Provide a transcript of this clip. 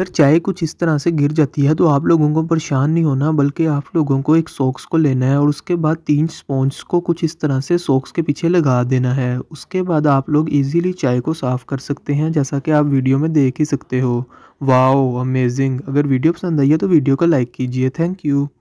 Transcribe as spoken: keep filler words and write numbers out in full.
अगर चाय कुछ इस तरह से गिर जाती है तो आप लोगों को परेशान नहीं होना, बल्कि आप लोगों को एक सॉक्स को लेना है और उसके बाद तीन स्पॉन्ज को कुछ इस तरह से सॉक्स के पीछे लगा देना है। उसके बाद आप लोग इजीली चाय को साफ़ कर सकते हैं, जैसा कि आप वीडियो में देख ही सकते हो। Wow amazing. अगर वीडियो पसंद आई है तो वीडियो को लाइक कीजिए। Thank you.